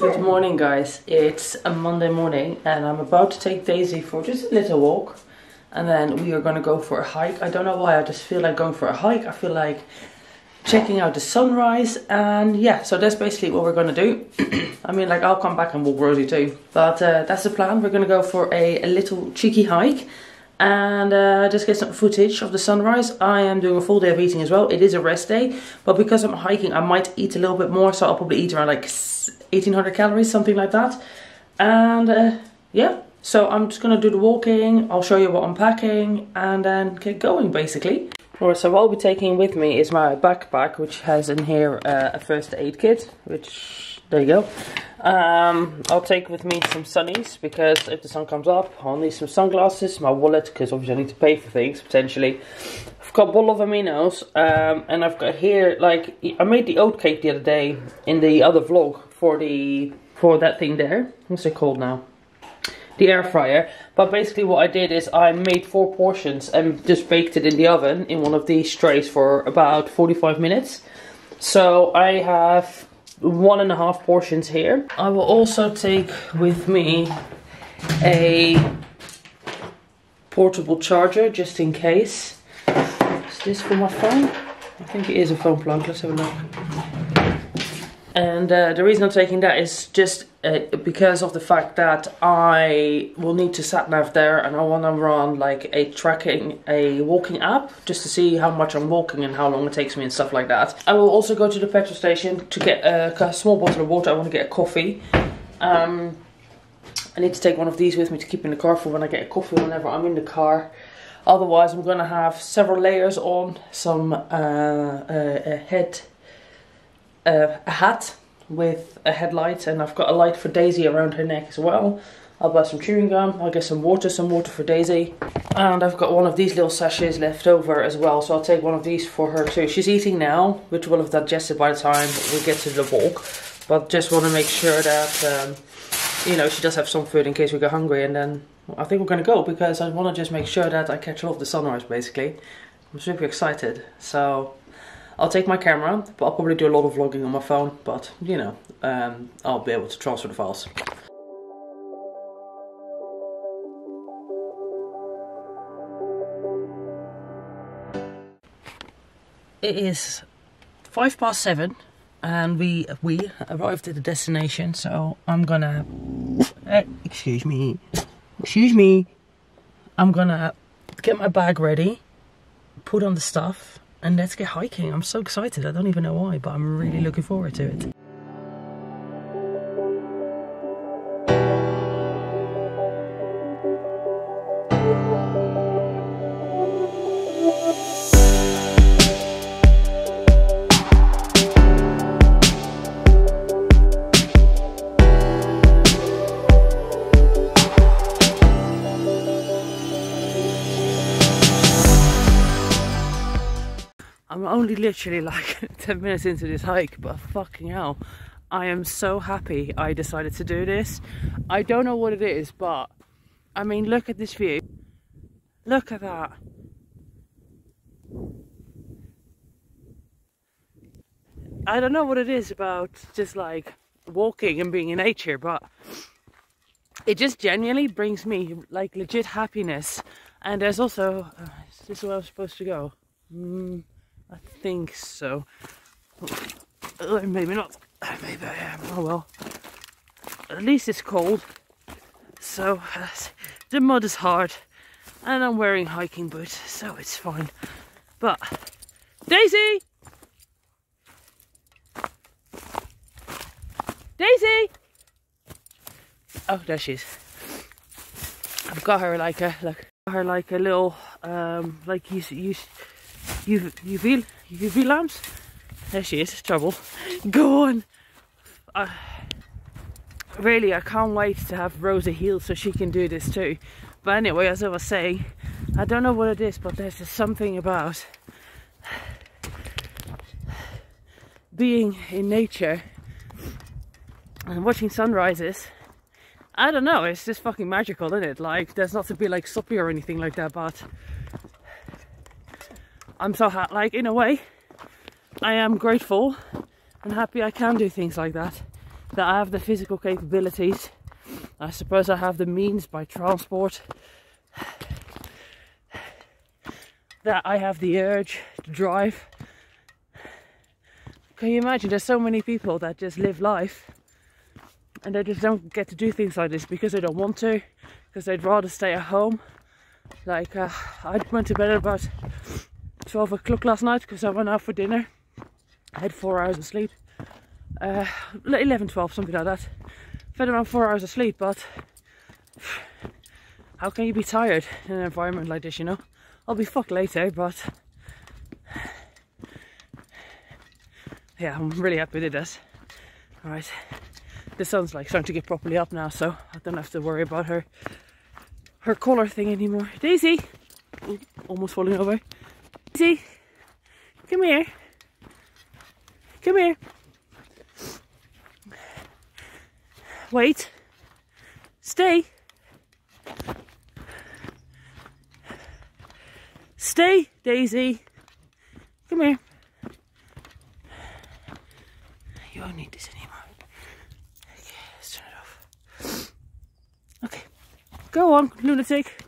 Good morning, guys. It's a Monday morning and I'm about to take Daisy for just a little walk and then we are going to go for a hike. I don't know why, I just feel like going for a hike. I feel like checking out the sunrise, and yeah, so that's basically what we're going to do. I mean, like, I'll come back and walk Rosie too, but that's the plan. We're going to go for a little cheeky hike and just get some footage of the sunrise. I am doing a full day of eating as well. It is a rest day, but because I'm hiking I might eat a little bit more, so I'll probably eat around like 1800 calories, something like that. And yeah, so I'm just gonna do the walking. I'll show you what I'm packing and then get going, basically. Alright, so what I'll be taking with me is my backpack, which has in here a first aid kit, which, there you go. I'll take with me some sunnies, because if the sun comes up, I'll need some sunglasses, my wallet, because obviously I need to pay for things, potentially. I've got a bottle of aminos, and I've got here, like, I made the oat cake the other day in the other vlog for that thing there. What's it called now? The air fryer. But basically what I did is I made 4 portions and just baked it in the oven in one of these trays for about 45 minutes. So I have 1.5 portions here. I will also take with me a portable charger, just in case. Is this for my phone? I think it is a phone plug. Let's have a look. And the reason I'm taking that is just because of the fact that I will need to sat nav there, and I want to run like a walking app just to see how much I'm walking and how long it takes me and stuff like that. I will also go to the petrol station to get a small bottle of water. I want to get a coffee. I need to take one of these with me to keep in the car for when I get a coffee whenever I'm in the car. Otherwise I'm going to have several layers on, some a hat with a headlight, and I've got a light for Daisy around her neck as well. I'll buy some chewing gum, I'll get some water for Daisy. And I've got one of these little sachets left over as well, so I'll take one of these for her too. She's eating now, which will have digested by the time we get to the walk. But just want to make sure that, you know, she does have some food in case we get hungry. And then I think we're going to go, because I want to just make sure that I catch all of the sunrise, basically. I'm super excited, so I'll take my camera, but I'll probably do a lot of vlogging on my phone, but, you know, I'll be able to transfer the files. It is 7:05 and we arrived at the destination, so I'm gonna... Excuse me. I'm gonna get my bag ready, put on the stuff, and let's get hiking. I'm so excited. I don't even know why, but I'm really looking forward to it. I'm only literally like 10 minutes into this hike, but fucking hell, I am so happy I decided to do this. I don't know what it is, but I mean, look at this view. Look at that. I don't know what it is about just like walking and being in nature, but it just genuinely brings me like legit happiness. And there's also, is this where I'm supposed to go? I think so. Oh, maybe not. Maybe I am. Oh well. At least it's cold. So the mud is hard. And I'm wearing hiking boots, so it's fine. But Daisy! Daisy! Oh, there she is. I've got her like a little like UV lamps. There she is, trouble. Go on. really, I can't wait to have Rosie healed so she can do this too. But anyway, as I was saying, I don't know what it is, but there's just something about being in nature and watching sunrises. I don't know, it's just fucking magical, isn't it? Like, there's not to be like soppy or anything like that, but I'm so happy, like, in a way, I am grateful and happy I can do things like that. That I have the physical capabilities, I suppose I have the means by transport, that I have the urge to drive. Can you imagine, there's so many people that just live life and they just don't get to do things like this because they don't want to, because they'd rather stay at home. Like, I went to bed at about 12 o'clock last night because I went out for dinner. I had 4 hours of sleep, 11, 12, something like that. I've had around 4 hours of sleep, but how can you be tired in an environment like this, you know? I'll be fucked later, but yeah, I'm really happy with this. Alright, the sun's like starting to get properly up now, so I don't have to worry about her collar thing anymore. Daisy! Almost falling over. Daisy! Come here! Come here! Wait! Stay! Stay, Daisy! Come here! You don't need this anymore. Okay, let's turn it off. Okay, go on, lunatic.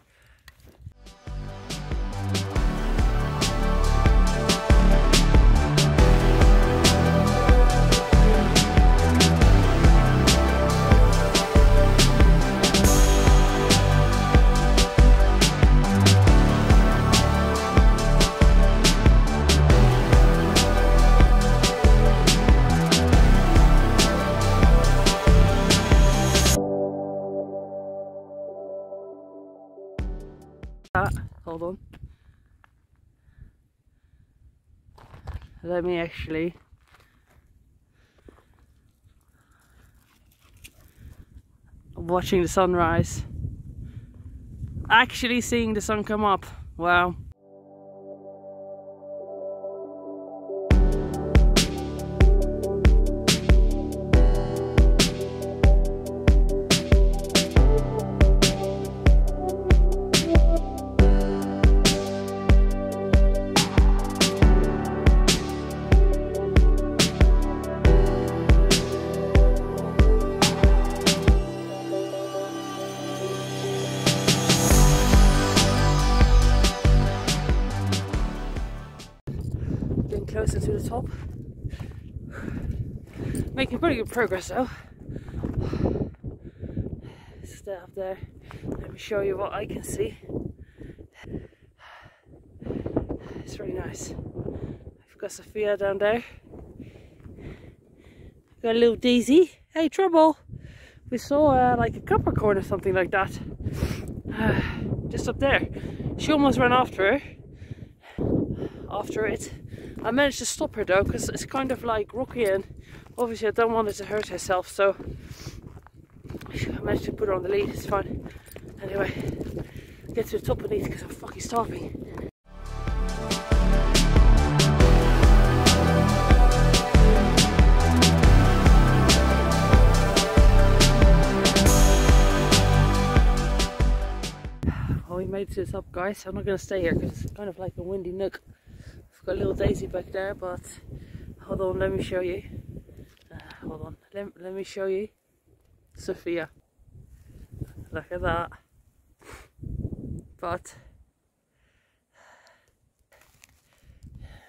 Hold on. Let me actually. I'm watching the sunrise. Actually seeing the sun come up. Wow. Closer to the top. Making pretty good progress though. Stay up there. Let me show you what I can see. It's really nice. I've got Sophia down there. I've got a little Daisy. Hey, Trouble! We saw like a Capricorn or something like that. Just up there. She almost ran after her. After it. I managed to stop her though, because it's kind of like rocky and obviously I don't want her to hurt herself, so I managed to put her on the lead, it's fine. Anyway, get to the top of these because I'm fucking starving. Well, we made it to the top, guys. I'm not going to stay here because it's kind of like a windy nook. Got a little Daisy back there, but hold on, let me show you. Hold on, let me show you Sophia. Look at that. But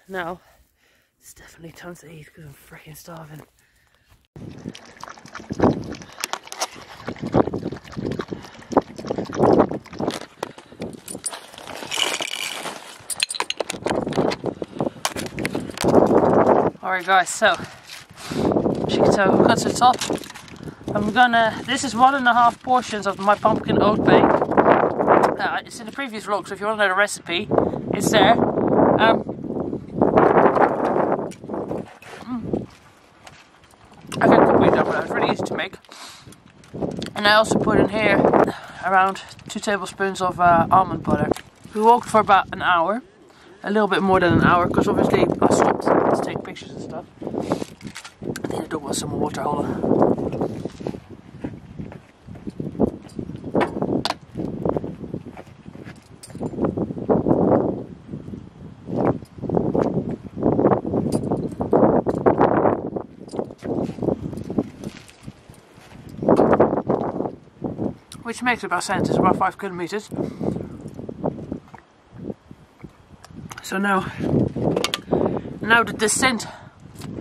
now it's definitely time to eat because I'm freaking starving. Alright guys, so we've got to the top. This is 1.5 portions of my pumpkin oat bake. It's in the previous vlog, so if you want to know the recipe, it's there. I can complete that, but it's really easy to make. And I also put in here around 2 tablespoons of almond butter. We walked for about an hour, a little bit more than an hour, because obviously I stopped to take pictures and stuff. I think the dog wants some water, hold on. Which makes about sense, it's about 5 kilometers. So now the descent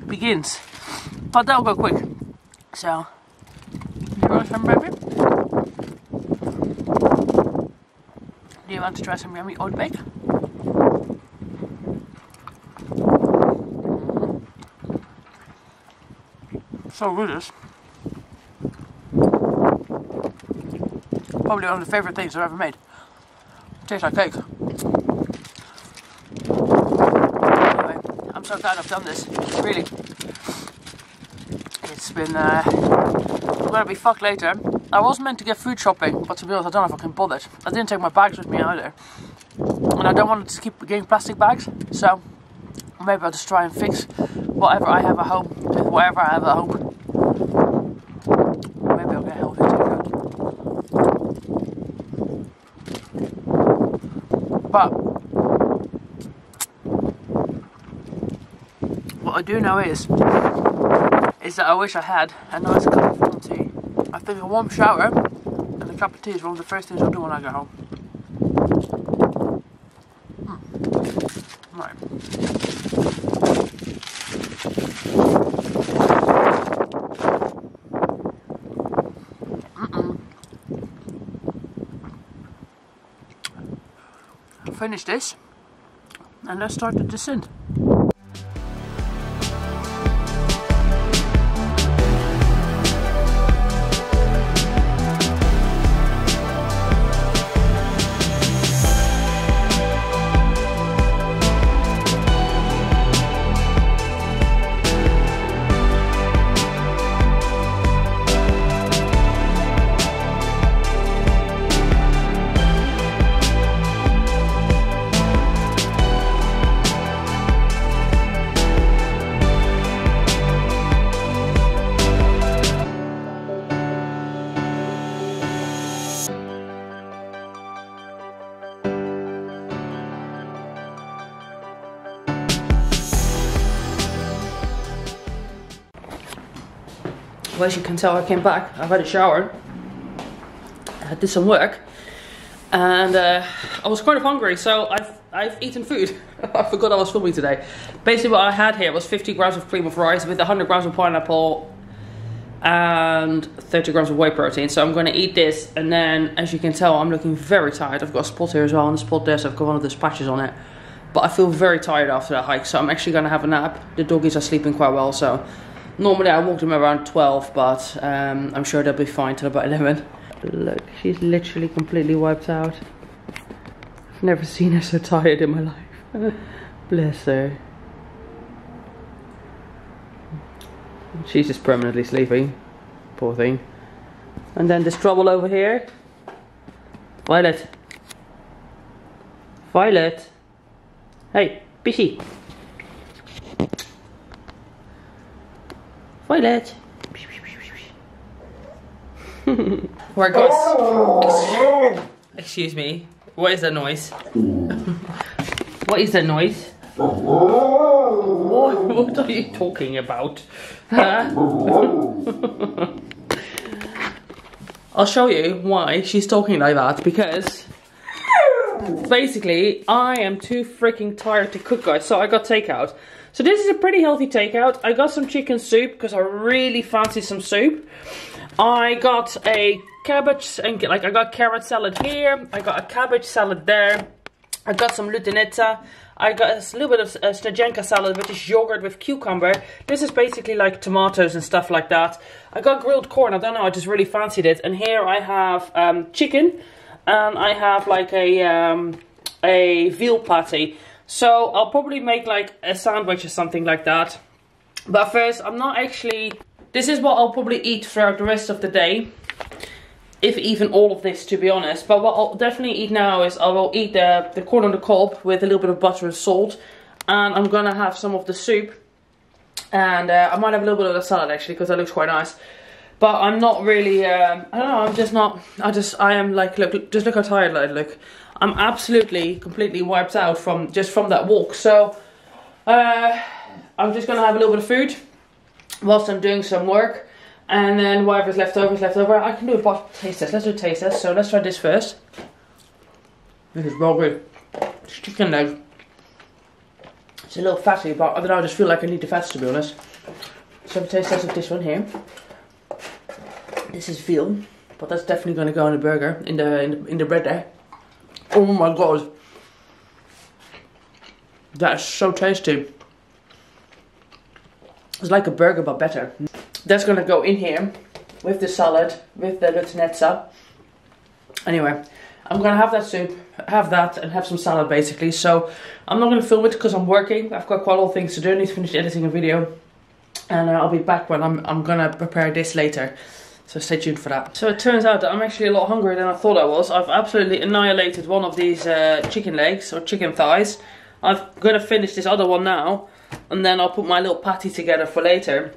begins, but that'll go quick. So, do you want some baby? Do you want to try some yummy oat bake? So good this. Probably one of the favourite things I've ever made. Tastes like cake. Anyway, I'm so glad I've done this. Really. It's been, I'm gonna be fucked later. I was meant to get food shopping, but to be honest, I don't know if I can bother. I didn't take my bags with me either. And I don't want to keep getting plastic bags, so maybe I'll just try and fix whatever I have at home. Whatever I have at home. But what I do know is that I wish I had a nice cup of warm tea. I think a warm shower and a cup of tea is one of the first things I'll do when I get home. Finish this and let's start the descent. Well, as you can tell, I came back, I've had a shower, I did some work, and I was kind of hungry, so I've eaten food. I forgot I was filming today. Basically what I had here was 50 grams of cream of rice with 100 grams of pineapple and 30 grams of whey protein. So I'm going to eat this, and then as you can tell, I'm looking very tired. I've got a spot here as well, and a spot there, so I've got one of those patches on it. But I feel very tired after that hike, so I'm actually going to have a nap. The doggies are sleeping quite well, so... Normally I walk them around 12, but I'm sure they'll be fine till about 11. Look, she's literally completely wiped out. I've never seen her so tired in my life. Bless her. She's just permanently sleeping. Poor thing. And then there's trouble over here. Violet. Violet. Hey, Pissy. Violet. Where it goes. Excuse me. What is that noise? What is that noise? What are you talking about? Huh? I'll show you why she's talking like that, because basically I am too freaking tired to cook, guys, so I got takeout. So this is a pretty healthy takeout. I got some chicken soup because I really fancy some soup. I got a cabbage, and like I got carrot salad here. I got a cabbage salad there. I got some lutinetta. I got a little bit of snajenka salad, which is yogurt with cucumber. This is basically like tomatoes and stuff like that. I got grilled corn. I don't know. I just really fancied it. And here I have chicken, and I have like a veal patty. So I'll probably make like a sandwich or something like that. But first, I'm not actually... This is what I'll probably eat throughout the rest of the day. if even all of this, to be honest. But what I'll definitely eat now is I will eat the corn on the cob with a little bit of butter and salt. And I'm gonna have some of the soup. And I might have a little bit of the salad actually, because that looks quite nice. But I'm not really, I don't know, I'm just not, I am like, look, just look how tired I look. I'm absolutely, completely wiped out from, just from that walk. So, I'm just gonna have a little bit of food whilst I'm doing some work. And then whatever's left over is left over. I can do a taste test, let's do a taste test. So let's try this first. This is well good. It's chicken leg. It's a little fatty, but I don't know, I just feel like I need the fats, to be honest. So a taste test of this one here. This is veal, but that's definitely going to go on the burger, in the bread there. Oh my god, that is so tasty. It's like a burger but better. That's going to go in here with the salad, with the lutinezza. Anyway, I'm going to have that soup, have that, and have some salad basically. So I'm not going to film it because I'm working. I've got quite a lot of things to do. I need to finish editing a video. And I'll be back when I'm going to prepare this later. So stay tuned for that. So it turns out that I'm actually a lot hungrier than I thought I was. I've absolutely annihilated one of these chicken legs or chicken thighs. I'm going to finish this other one now. And then I'll put my little patty together for later.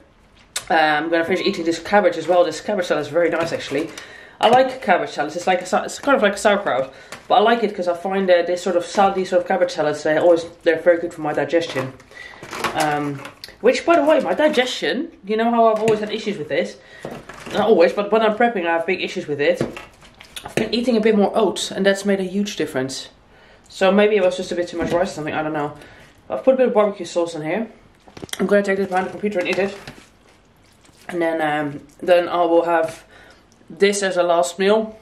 I'm going to finish eating this cabbage as well. This cabbage salad is very nice actually. I like cabbage salads. It's like a, it's kind of like a sauerkraut. But I like it because I find this sort of salad, these sort of cabbage salads, they're very good for my digestion. Which, by the way, my digestion, you know how I've always had issues with this? Not always, but when I'm prepping I have big issues with it. I've been eating a bit more oats and that's made a huge difference. So maybe it was just a bit too much rice or something, I don't know. I've put a bit of barbecue sauce in here. I'm going to take this behind the computer and eat it. And then I will have this as a last meal.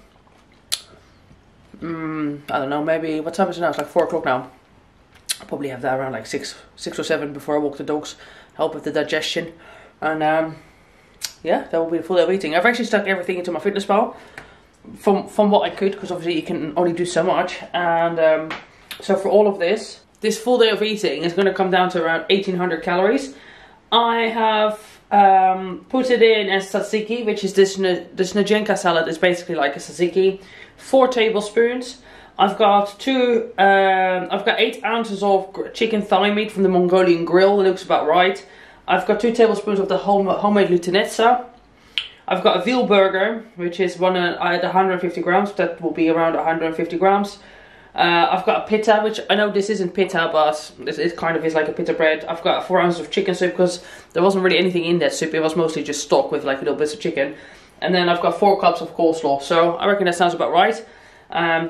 I don't know, maybe, what time is it now? It's like 4 o'clock now. I'll probably have that around like 6 or 7 before I walk the dogs. Help with the digestion. And yeah, that will be the full day of eating. I've actually stuck everything into my fitness pal from what I could, because obviously you can only do so much. And so for all of this full day of eating is going to come down to around 1800 calories. I have put it in as tzatziki, which is this najenka salad. It's basically like a tzatziki. 4 tablespoons. I've got 8 ounces of chicken thigh meat from the Mongolian grill. It looks about right. I've got 2 tablespoons of the homemade lutinezza. I've got a veal burger, which is one at 150 grams. That will be around 150 grams. I've got a pita, which I know this isn't pita, but it kind of is like a pita bread. I've got 4 ounces of chicken soup because there wasn't really anything in that soup. It was mostly just stock with like little bits of chicken. And then I've got 4 cups of coleslaw. So I reckon that sounds about right.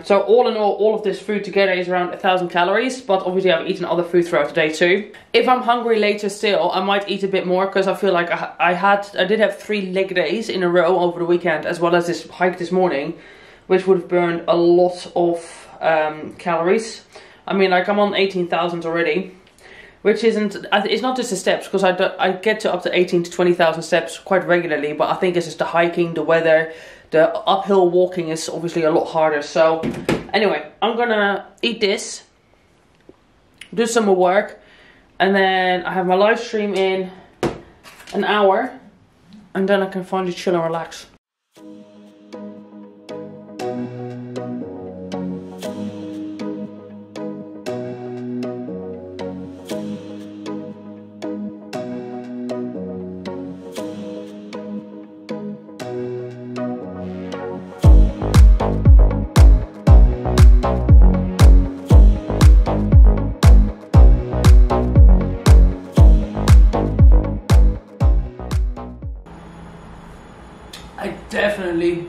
So all in all of this food together is around 1,000 calories, but obviously I've eaten other food throughout the day too. If I'm hungry later still, I might eat a bit more because I feel like I did have 3 leg days in a row over the weekend, as well as this hike this morning, which would have burned a lot of calories. I mean, like, I'm on 18,000 already, which isn't, it's not just the steps, because I get to up to 18 to 20,000 steps quite regularly, but I think it's just the hiking, the weather. The uphill walking is obviously a lot harder. So anyway, I'm gonna eat this, do some more work, and then I have my live stream in an hour, and then I can finally chill and relax.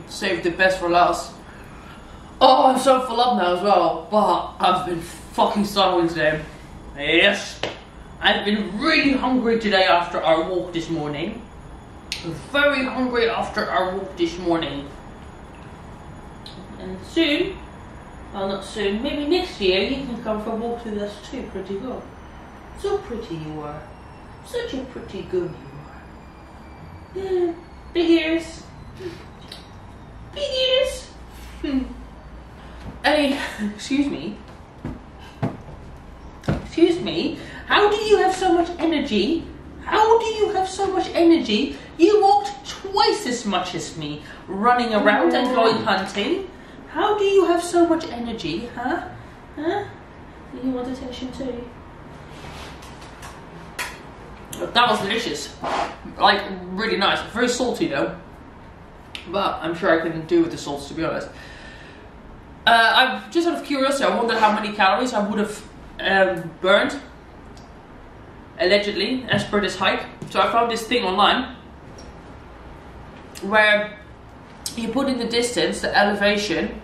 Saved the best for last. Oh, I'm so full up now as well, but I've been fucking starving today. Yes, I've been really hungry today after our walk this morning. Very hungry after our walk this morning. And soon, well, not soon, maybe next year you can come for a walk with us too, pretty girl. So pretty you are. Such a pretty girl you are. Yeah, big ears. Big ears. Hey, excuse me. Excuse me. How do you have so much energy? How do you have so much energy? You walked twice as much as me, running around and going hunting. How do you have so much energy, huh? Huh? You want attention too? That was delicious. Like, really nice. Very salty though. But I'm sure I couldn't do with the salts, to be honest. I'm just out of curiosity, I wonder how many calories I would have burned, allegedly, as per this hike. So I found this thing online where you put in the distance, the elevation,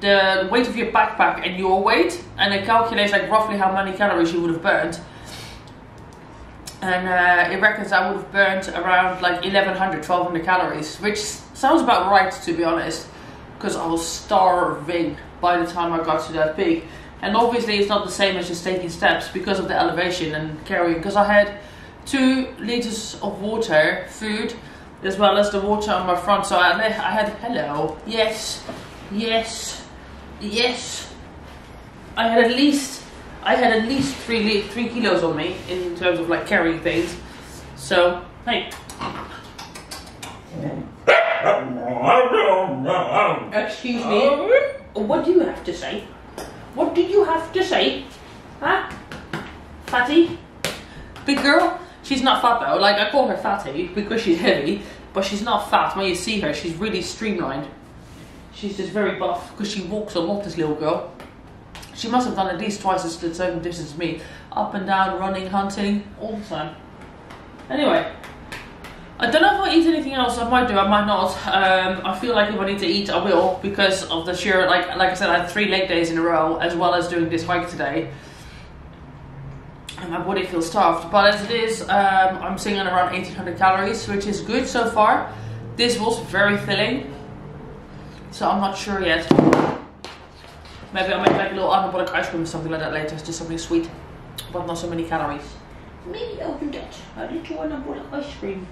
the weight of your backpack and your weight, and it calculates like roughly how many calories you would have burned. And it reckons I would have burnt around like 1100, 1200 calories, which sounds about right, to be honest, because I was starving by the time I got to that peak. And obviously it's not the same as just taking steps because of the elevation and carrying, because I had 2 liters of water, food, as well as the water on my front. So I had, hello, yes, yes, yes, I had at least, three kilos on me in terms of like carrying things. So hey, excuse me. What do you have to say? What do you have to say, huh? Fatty, big girl. She's not fat though. Like, I call her fatty because she's heavy, but she's not fat. When you see her, she's really streamlined. She's just very buff because she walks a lot, this little girl. She must have done at least twice as the same distance as me. Up and down, running, hunting, all the time. Anyway, I don't know if I'll eat anything else. I might do, I might not. I feel like if I need to eat, I will, because of the sheer, like I said, I had 3 leg days in a row, as well as doing this hike today. And my body feels starved. But as it is, I'm sitting at around 1800 calories, which is good so far. This was very filling, so I'm not sure yet. Maybe I'll make like a little anabolic ice cream or something like that later. It's just something sweet, but not so many calories. Maybe I'll do that. I did your anabolic ice cream.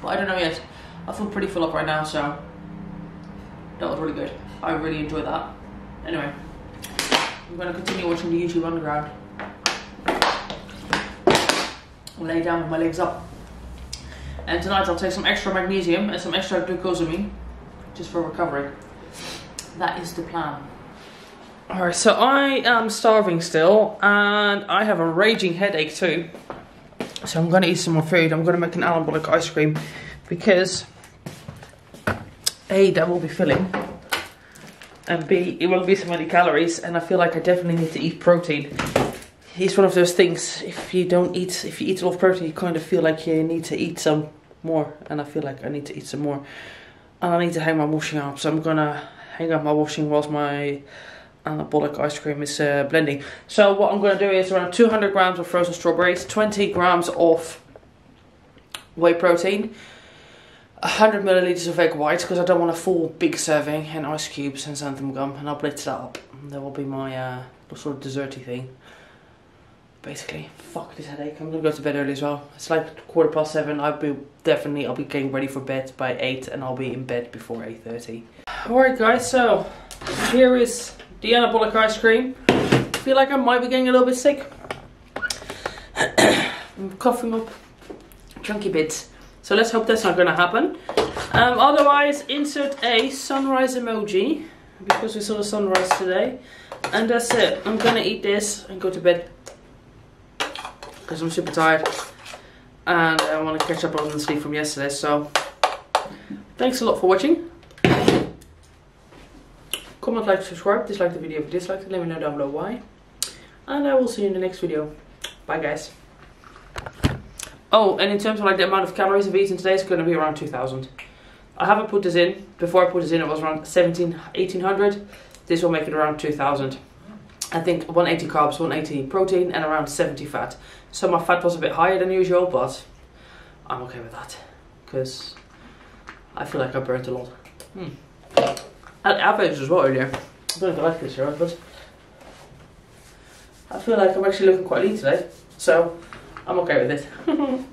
But I don't know yet. I feel pretty full up right now, so that was really good. I really enjoyed that. Anyway, I'm going to continue watching the YouTube Underground. I'll lay down with my legs up. And tonight I'll take some extra magnesium and some extra glucosamine, just for recovering. That is the plan. Alright, so I am starving still, and I have a raging headache too. So I'm going to eat some more food. I'm going to make an anabolic ice cream, because A, that will be filling, and B, it won't be so many calories, and I feel like I definitely need to eat protein. It's one of those things, if you eat a lot of protein, you kind of feel like you need to eat some more, and I feel like I need to eat some more. And I need to hang my washing up, so I'm going to hang up my washing whilst my anabolic ice cream is blending. So what I'm going to do is around 200 grams of frozen strawberries, 20 grams of whey protein, 100 milliliters of egg whites, because I don't want a full big serving, and ice cubes and xanthan gum, and I'll blitz that up. That will be my sort of desserty thing. Basically, fuck this headache. I'm gonna go to bed early as well. It's like 7:15. I'll be getting ready for bed by 8, and I'll be in bed before 8:30. Alright guys, so here is the anabolic ice cream. I feel like I might be getting a little bit sick. I'm coughing up chunky bits. So let's hope that's not gonna happen. Otherwise, insert a sunrise emoji, because we saw the sunrise today. And that's it. I'm gonna eat this and go to bed, because I'm super tired and I want to catch up on the sleep from yesterday. So thanks a lot for watching. Comment, like, subscribe, dislike the video if you dislike it, let me know down below why, and I will see you in the next video. Bye guys. Oh, and in terms of like the amount of calories I've eaten today, it's going to be around 2000. I haven't put this in. Before I put this in, it was around 1800. This will make it around 2000. I think 180 carbs, 180 protein, and around 70 fat. So my fat was a bit higher than usual, but I'm okay with that, because I feel like I burnt a lot. And apples as well earlier. I don't know if I like this, right? But I feel like I'm actually looking quite lean today, so I'm okay with it.